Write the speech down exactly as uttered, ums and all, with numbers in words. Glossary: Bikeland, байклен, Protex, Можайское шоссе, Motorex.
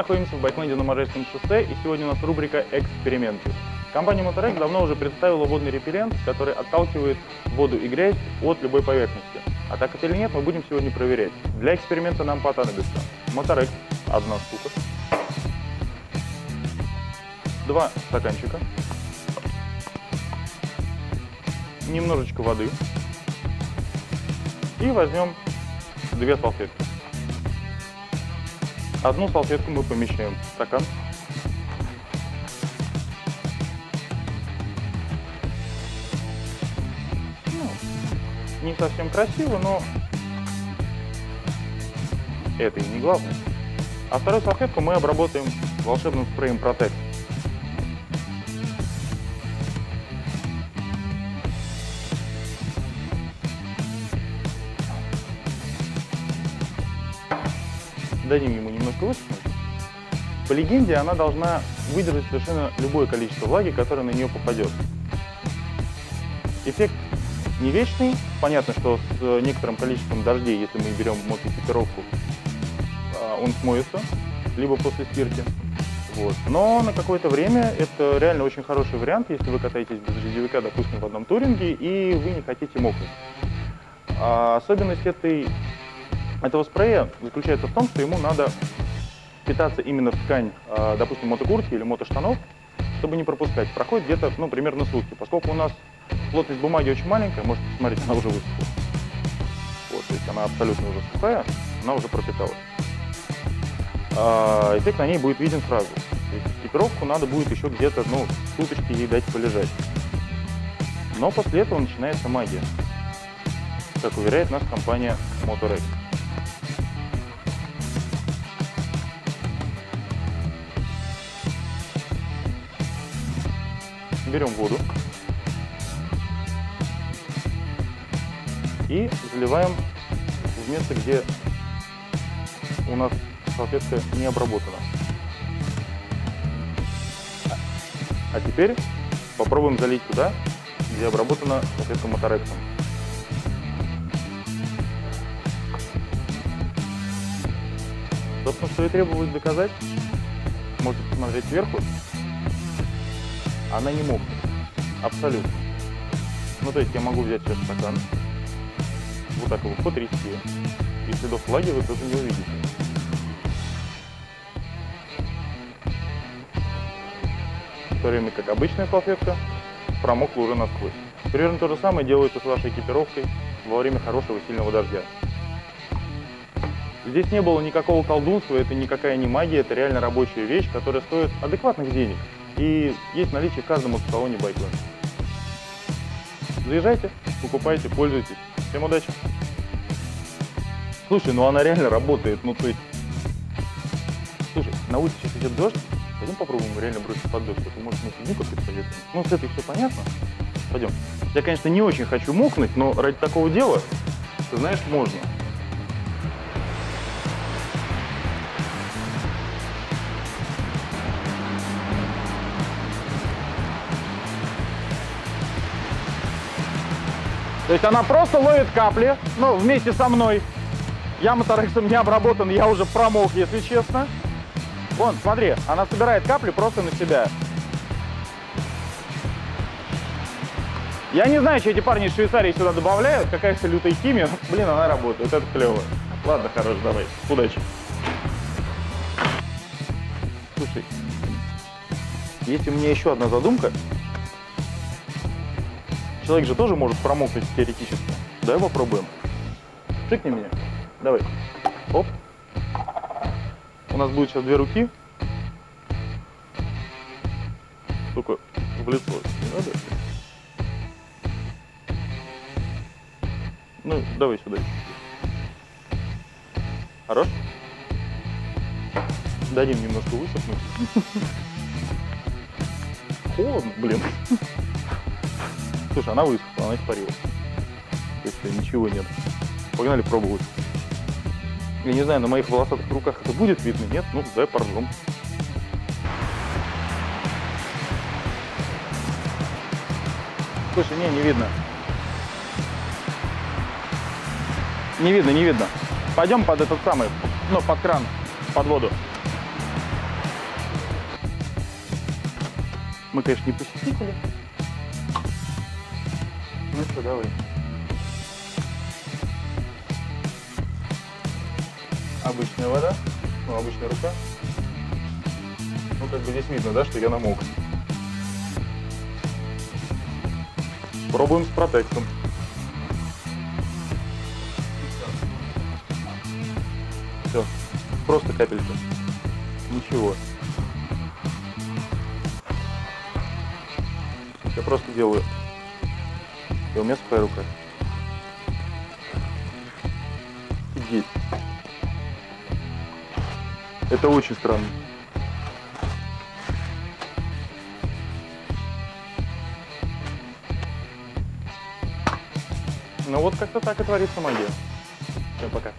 находимся в байкленде на Можайском шоссе, и сегодня у нас рубрика «Эксперименты». Компания Motorex давно уже представила водный репеллент, который отталкивает воду и грязь от любой поверхности. А так это или нет, мы будем сегодня проверять. Для эксперимента нам понадобится Motorex одна штука, два стаканчика, немножечко воды и возьмем две салфетки. Одну салфетку мы помещаем в стакан. Ну, не совсем красиво, но это и не главное. А вторую салфетку мы обработаем волшебным спреем Protex. Дадим ему немножко высохнуть. По легенде, она должна выдержать совершенно любое количество влаги, которое на нее попадет. Эффект не вечный. Понятно, что с некоторым количеством дождей, если мы берем мотоэкипировку, он смоется, либо после стирки. Вот. Но на какое-то время это реально очень хороший вариант, если вы катаетесь без дождевика, допустим, в одном туринге, и вы не хотите мокнуть. А особенность этой... этого спрея заключается в том, что ему надо питаться именно в ткань, допустим, мотокуртки или мотоштанов, чтобы не пропускать. Проходит где-то, ну, примерно сутки. Поскольку у нас плотность бумаги очень маленькая, можете посмотреть, она уже высохла. Вот, то есть она абсолютно уже сухая, она уже пропиталась. А эффект на ней будет виден сразу. То есть экипировку надо будет еще где-то, ну, суточки ей дать полежать. Но после этого начинается магия, как уверяет нас компания Motorex. Берем воду и заливаем в место, где у нас салфетка не обработана. А теперь попробуем залить туда, где обработана салфетка Motorex. Собственно, что и требовалось доказать, можете посмотреть сверху. Она не мокнет. Абсолютно. Ну, то есть я могу взять сейчас стакан, вот так его потрясти, и следов влаги вы тоже не увидите. В то время как обычная салфетка промокла уже насквозь. Примерно то же самое делается с вашей экипировкой во время хорошего сильного дождя. Здесь не было никакого колдунства, это никакая не магия, это реально рабочая вещь, которая стоит адекватных денег. И есть наличие в каждом автосалоне Bikeland. Заезжайте, покупайте, пользуйтесь. Всем удачи! Слушай, ну она реально работает, ну то есть... Слушай, на улице сейчас идет дождь, пойдем попробуем реально бросить под дождь, потому что может мы фигню как-то советуем. Ну с этой все понятно, пойдем. Я, конечно, не очень хочу мокнуть, но ради такого дела, ты знаешь, можно. То есть она просто ловит капли, ну, вместе со мной. Я Моторексом не обработан, я уже промок, если честно. Вон, смотри, она собирает капли просто на себя. Я не знаю, что эти парни из Швейцарии сюда добавляют, какая-то лютая химия. Блин, она работает, это клево. Ладно, хорош, давай, удачи. Слушай, есть у меня еще одна задумка. Человек же тоже может промокнуть теоретически. Давай попробуем. Шикни меня. Давай. Оп. У нас будет сейчас две руки. Только в лицо не надо. Ну, давай сюда. Хорош. Дадим немножко высохнуть. Холодно, блин. Слушай, она высохла, она испарилась. То есть ничего нет. Погнали пробовать. Я не знаю, на моих волосатых руках это будет видно, нет? Ну, давай поржем. Слушай, не, не видно. Не видно, не видно. Пойдем под этот самый, ну, под кран, под воду. Мы, конечно, не посетители. Ну что, давай. Обычная вода, ну, обычная рука. Ну, как бы здесь видно, да, что я намок. Пробуем с протексом. Все, просто капелька. Ничего. Я просто делаю. И у меня сухая рука. Есть. Это очень странно. Ну вот как-то так и творится магия. Всем пока.